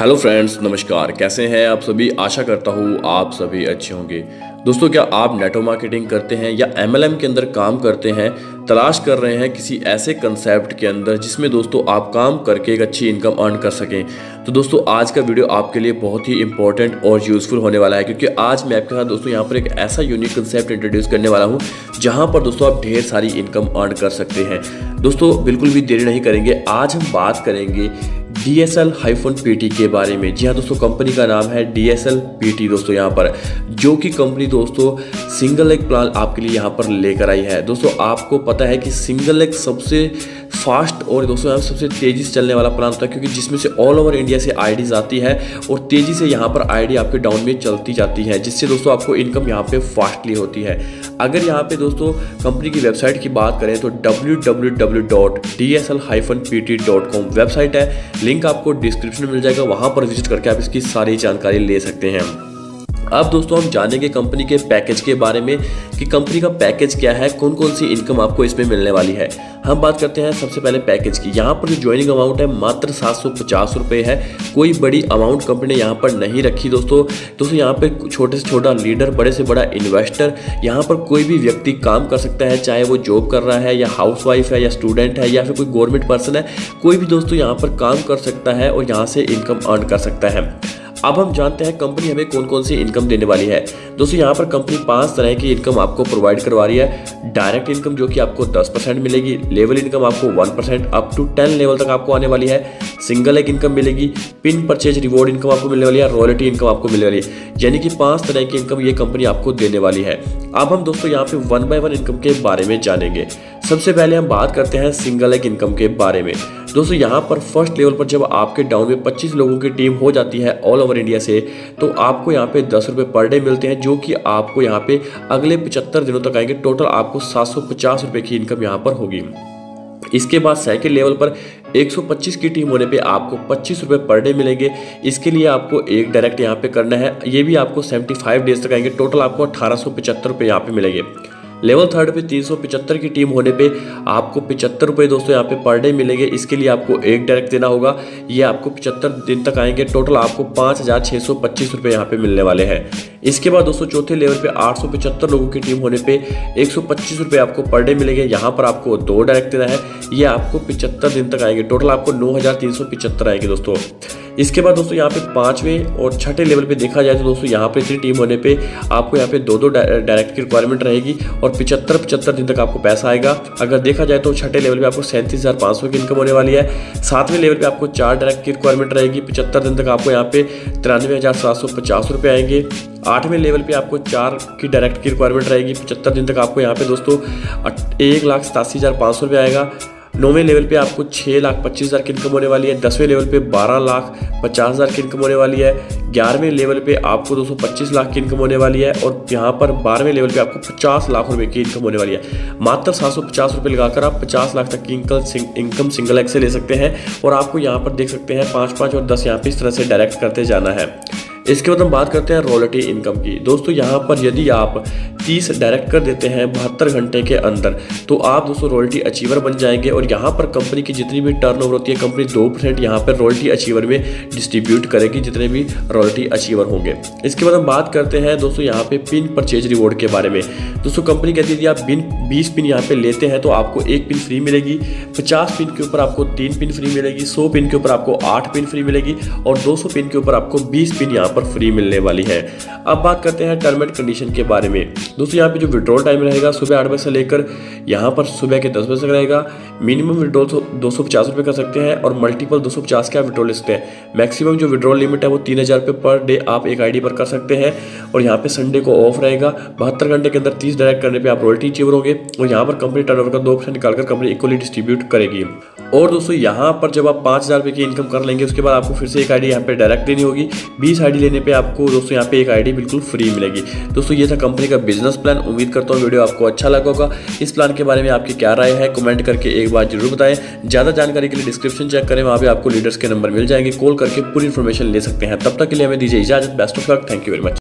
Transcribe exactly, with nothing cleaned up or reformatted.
Hello friends, नमस्कार। कैसे हैं आप सभी? आशा करता हूँ आप सभी अच्छे होंगे। दोस्तों, क्या आप नेटवर्क मार्केटिंग करते हैं या एम एल एम के अंदर काम करते हैं? तलाश कर रहे हैं किसी ऐसे कंसेप्ट के अंदर जिसमें दोस्तों आप काम करके एक अच्छी इनकम अर्न कर सकें? तो दोस्तों आज का वीडियो आपके लिए बहुत ही इंपॉर्टेंट और यूज़फुल होने वाला है, क्योंकि आज मैं आपके साथ दोस्तों यहाँ पर एक ऐसा यूनिक कंसेप्ट इंट्रोड्यूस करने वाला हूँ जहाँ पर दोस्तों आप ढेर सारी इनकम अर्न कर सकते हैं। दोस्तों बिल्कुल भी देरी नहीं करेंगे, आज हम बात करेंगे D S L P T के बारे में। जी हाँ दोस्तों, कंपनी का नाम है D S L P T दोस्तों, यहाँ पर जो कि कंपनी दोस्तों सिंगल एग प्लान आपके लिए यहाँ पर लेकर आई है। दोस्तों आपको पता है कि सिंगल एग सबसे फास्ट और दोस्तों यहाँ सबसे तेज़ी से चलने वाला प्लान होता है, क्योंकि जिसमें से ऑल ओवर इंडिया से आईडीज़ आती है और तेज़ी से यहाँ पर आईडी आपके डाउन में चलती जाती है, जिससे दोस्तों आपको इनकम यहाँ पे फास्टली होती है। अगर यहाँ पे दोस्तों कंपनी की वेबसाइट की बात करें तो W W W dot D S L P T dot com website है, लिंक आपको डिस्क्रिप्शन में मिल जाएगा, वहाँ पर विजिट करके आप इसकी सारी जानकारी ले सकते हैं। अब दोस्तों हम जानेंगे कंपनी के पैकेज के बारे में कि कंपनी का पैकेज क्या है, कौन कौन सी इनकम आपको इसमें मिलने वाली है। हम बात करते हैं सबसे पहले पैकेज की। यहाँ पर जो ज्वाइनिंग अमाउंट है मात्र सात सौ पचास रुपये है, कोई बड़ी अमाउंट कंपनी ने यहाँ पर नहीं रखी दोस्तों। दोस्तों यहाँ पर छोटे से छोटा लीडर, बड़े से बड़ा इन्वेस्टर, यहाँ पर कोई भी व्यक्ति काम कर सकता है, चाहे वो जॉब कर रहा है या हाउसवाइफ है या स्टूडेंट है या फिर कोई गवर्नमेंट पर्सन है, कोई भी दोस्तों यहाँ पर काम कर सकता है और यहाँ से इनकम अर्न कर सकता है। अब हम जानते हैं कंपनी हमें कौन कौन सी इनकम देने वाली है। दोस्तों यहाँ पर कंपनी पांच तरह की इनकम आपको प्रोवाइड करवा रही है। डायरेक्ट इनकम जो कि आपको दस परसेंट मिलेगी, लेवल इनकम आपको one percent up to ten level तक आपको आने वाली है, सिंगल एक इनकम मिलेगी, पिन परचेज रिवॉर्ड इनकम आपको मिलने वाली है, रॉयल्टी इनकम आपको मिलने वाली है, यानी कि पाँच तरह की इनकम ये कंपनी आपको देने वाली है। अब हम दोस्तों यहाँ पे वन बाय वन इनकम के बारे में जानेंगे। सबसे पहले हम बात करते हैं सिंगल एक इनकम के बारे में। दोस्तों यहाँ पर फर्स्ट लेवल पर जब आपके डाउन में पच्चीस लोगों की टीम हो जाती है ऑल ओवर इंडिया से, तो आपको यहाँ पे दस रुपये पर डे मिलते हैं, जो कि आपको यहाँ पे अगले पचहत्तर दिनों तक आएंगे। टोटल आपको सात सौ पचास रुपये की इनकम यहाँ पर होगी। इसके बाद सेकंड लेवल पर एक सौ पच्चीस की टीम होने पे आपको पच्चीस रुपये पर डे मिलेंगे। इसके लिए आपको एक डायरेक्ट यहाँ पे करना है, ये भी आपको पचहत्तर डेज तक आएंगे, टोटल आपको अठारह सौ पचहत्तर रुपये यहाँ पे मिलेंगे। लेवल थर्ड पे तीन सौ पचहत्तर की टीम होने पे आपको पचहत्तर रुपये दोस्तों यहाँ पे पर डे मिलेंगे। इसके लिए आपको एक डायरेक्ट देना होगा, ये आपको पचहत्तर दिन तक आएंगे, टोटल आपको पाँच हज़ार छः सौ पच्चीस रुपये यहाँ पे मिलने वाले हैं। इसके बाद दोस्तों चौथे लेवल पे आठ सौ पचहत्तर लोगों की टीम होने पे एक सौ पच्चीस रुपये आपको पर डे मिलेंगे, यहाँ पर आपको दो डायरेक्ट देना है, ये आपको पचहत्तर दिन तक आएंगे, टोटल आपको नौ हज़ार तीन सौ पचहत्तर आएंगे दोस्तों। इसके बाद दोस्तों यहाँ पे पाँचवें और छठे लेवल पे देखा जाए तो दोस्तों यहाँ पे इतनी टीम होने पे आपको यहाँ पे दो दो डायरेक्ट की रिक्वायरमेंट रहेगी और पचहत्तर पचहत्तर दिन तक आपको पैसा आएगा। अगर देखा जाए तो छठे लेवल पे आपको सैंतीस हज़ार पाँच सौ की इनकम होने वाली है। सातवें लेवल पे आपको चार डायरेक्ट की रिक्वायरमेंट रहेगी, पचहत्तर दिन तक आपको यहाँ पे तिरानवे हज़ार सात सौ पचास रुपये आएंगे। आठवें लेवल पे आपको चार की डायरेक्ट की रिक्वायरमेंट रहेगी, पचहत्तर दिन तक आपको यहाँ पे दोस्तों एक लाख सतासी हज़ार पाँच सौ रुपये आएगा। नौवें लेवल पे आपको छः लाख पच्चीस हज़ार की इनकम होने वाली है। दसवें लेवल पे बारह लाख पचास हज़ार की इनकम होने वाली है। ग्यारहवें लेवल पे आपको दो सौ पच्चीस लाख की इनकम होने वाली है और यहाँ पर बारहवें लेवल पे आपको पचास लाख रुपए की इनकम होने वाली है। मात्र सात सौ पचास रुपये लगाकर आप पचास लाख तक की इनकम सिंगल एक्स से ले सकते हैं और आपको यहाँ पर देख सकते हैं पाँच पाँच और दस यहाँ पर इस तरह से डायरेक्ट करते जाना है। इसके बाद हम बात करते हैं रॉयल्टी इनकम की। दोस्तों यहाँ पर यदि आप तीस डायरेक्ट कर देते हैं बहत्तर घंटे के अंदर, तो आप दोस्तों रॉयल्टी अचीवर बन जाएंगे और यहाँ पर कंपनी की जितनी भी टर्नओवर होती है कंपनी दो परसेंट यहाँ पर रॉयल्टी अचीवर में डिस्ट्रीब्यूट करेगी, जितने भी रॉयल्टी अचीवर होंगे। इसके बाद हम बात करते हैं दोस्तों यहाँ पे पिन परचेज रिवॉर्ड के बारे में। दोस्तों कंपनी कहती है यदि आप पिन बीस पिन यहाँ पर लेते हैं तो आपको एक पिन फ्री मिलेगी, पचास पिन के ऊपर आपको तीन पिन फ्री मिलेगी, सौ पिन के ऊपर आपको आठ पिन फ्री मिलेगी और दो सौ पिन के ऊपर आपको बीस पिन यहाँ पर फ्री मिलने वाली है। अब बात करते हैं टर्म एंड कंडीशन के बारे में। दोस्तों यहाँ पे जो विड्रॉल टाइम रहेगा सुबह आठ बजे से लेकर यहाँ पर सुबह के दस बजे तक रहेगा। मिनिमम विड्रॉल दो सौ पचास रुपये कर सकते हैं और मल्टीपल दो सौ पचास के आप विड्रॉल ले सकते हैं। मैक्सिमम जो विड्रॉल लिमिट है वो तीन हज़ार रुपये पर डे आप एक आईडी पर कर सकते हैं और यहाँ पे संडे को ऑफ रहेगा। बहत्तर घंटे के अंदर तीस डायरेक्ट करने पर आप रॉयल्टी अचीवर होंगे और यहाँ पर कंपनी टर्नओवर का दो परसेंट निकालकर कंपनी इक्वली डिस्ट्रीब्यूट करेगी। और दोस्तों यहाँ पर जब आप पाँच हज़ार रुपये की इनकम कर लेंगे उसके बाद आपको फिर से एक आईडी यहाँ पर डायरेक्ट देनी होगी। बीस आईडी लेने पर आपको दोस्तों यहाँ पर एक आईडी बिल्कुल फ्री मिलेगी। दोस्तों ये था कंपनी का बिजनेस प्लान। उम्मीद करता हूँ वीडियो आपको अच्छा लगा होगा। इस प्लान के बारे में आपकी क्या राय है कमेंट करके एक बार जरूर बताएं। ज़्यादा जानकारी के लिए डिस्क्रिप्शन चेक करें, वहाँ पे आपको लीडर्स के नंबर मिल जाएंगे, कॉल करके पूरी इन्फॉर्मेशन ले सकते हैं। तब तक के लिए हमें दीजिए इजाजत। Best of luck. Thank you very much.